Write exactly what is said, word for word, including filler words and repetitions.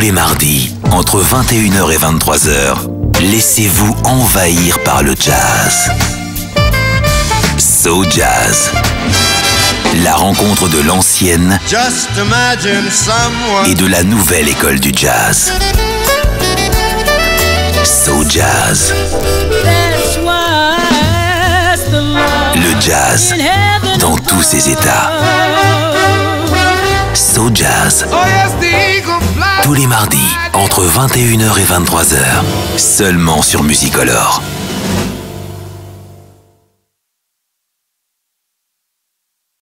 tous les mardis, entre vingt et une heures et vingt-trois heures, laissez-vous envahir par le jazz. So Jazz, la rencontre de l'ancienne et de la nouvelle école du jazz. So Jazz, le jazz dans tous ses états. So Jazz, tous les mardis, entre vingt et une heures et vingt-trois heures, seulement sur Musicolor.